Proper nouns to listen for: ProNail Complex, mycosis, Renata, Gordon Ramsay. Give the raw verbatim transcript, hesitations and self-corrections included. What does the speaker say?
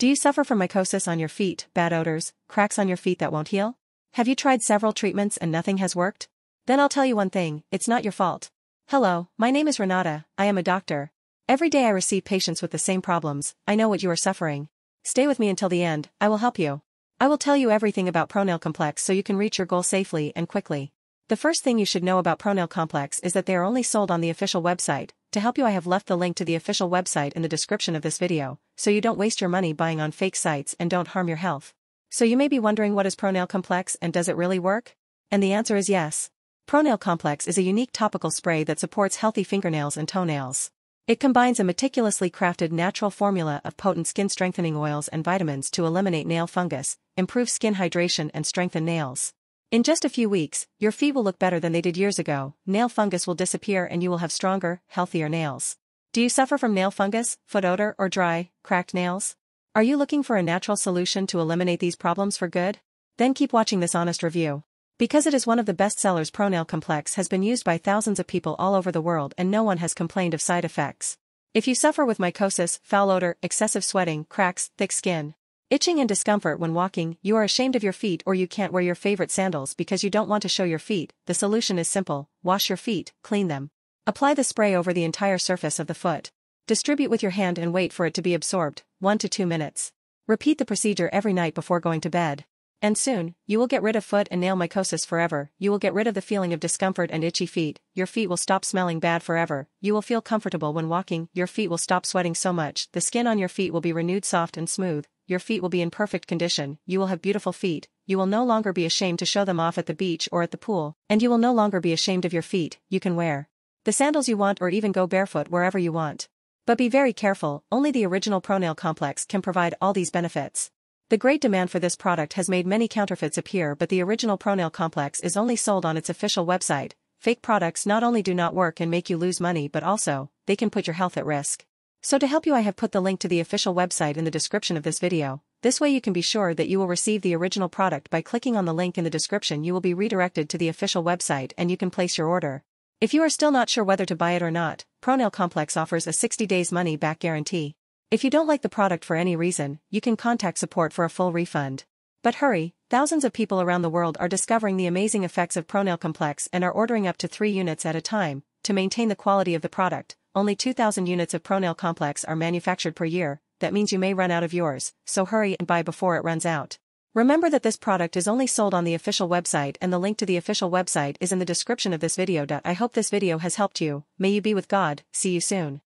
Do you suffer from mycosis on your feet, bad odors, cracks on your feet that won't heal? Have you tried several treatments and nothing has worked? Then I'll tell you one thing, it's not your fault. Hello, my name is Renata, I am a doctor. Every day I receive patients with the same problems, I know what you are suffering. Stay with me until the end, I will help you. I will tell you everything about ProNail Complex so you can reach your goal safely and quickly. The first thing you should know about ProNail Complex is that they are only sold on the official website. To help you, I have left the link to the official website in the description of this video, so you don't waste your money buying on fake sites and don't harm your health. So you may be wondering, what is ProNail Complex and does it really work? And the answer is yes. ProNail Complex is a unique topical spray that supports healthy fingernails and toenails. It combines a meticulously crafted natural formula of potent skin-strengthening oils and vitamins to eliminate nail fungus, improve skin hydration and strengthen nails. In just a few weeks, your feet will look better than they did years ago, nail fungus will disappear and you will have stronger, healthier nails. Do you suffer from nail fungus, foot odor or dry, cracked nails? Are you looking for a natural solution to eliminate these problems for good? Then keep watching this honest review. Because it is one of the best sellers, ProNail Complex has been used by thousands of people all over the world and no one has complained of side effects. If you suffer with mycosis, foul odor, excessive sweating, cracks, thick skin, itching and discomfort when walking, you are ashamed of your feet or you can't wear your favorite sandals because you don't want to show your feet, the solution is simple, wash your feet, clean them. Apply the spray over the entire surface of the foot. Distribute with your hand and wait for it to be absorbed, one to two minutes. Repeat the procedure every night before going to bed. And soon, you will get rid of foot and nail mycosis forever, you will get rid of the feeling of discomfort and itchy feet, your feet will stop smelling bad forever, you will feel comfortable when walking, your feet will stop sweating so much, the skin on your feet will be renewed soft and smooth, your feet will be in perfect condition, you will have beautiful feet, you will no longer be ashamed to show them off at the beach or at the pool, and you will no longer be ashamed of your feet, you can wear the sandals you want or even go barefoot wherever you want. But be very careful, only the original ProNail Complex can provide all these benefits. The great demand for this product has made many counterfeits appear, but the original ProNail Complex is only sold on its official website. Fake products not only do not work and make you lose money, but also, they can put your health at risk. So to help you, I have put the link to the official website in the description of this video. This way you can be sure that you will receive the original product. By clicking on the link in the description, you will be redirected to the official website and you can place your order. If you are still not sure whether to buy it or not, ProNail Complex offers a sixty days money-back guarantee. If you don't like the product for any reason, you can contact support for a full refund. But hurry, thousands of people around the world are discovering the amazing effects of ProNail Complex and are ordering up to three units at a time. To maintain the quality of the product, only two thousand units of ProNail Complex are manufactured per year, that means you may run out of yours, so hurry and buy before it runs out. Remember that this product is only sold on the official website and the link to the official website is in the description of this video. I hope this video has helped you, may you be with God, see you soon.